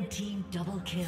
Red team double kill.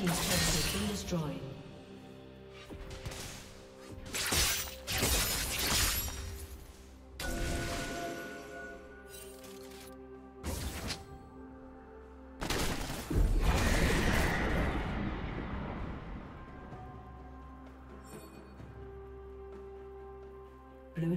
team's turret has been destroyed. Blue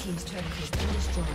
Team's turret has been destroyed.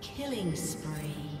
Killing spree.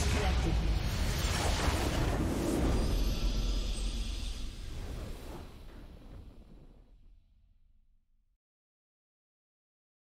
Disconnected.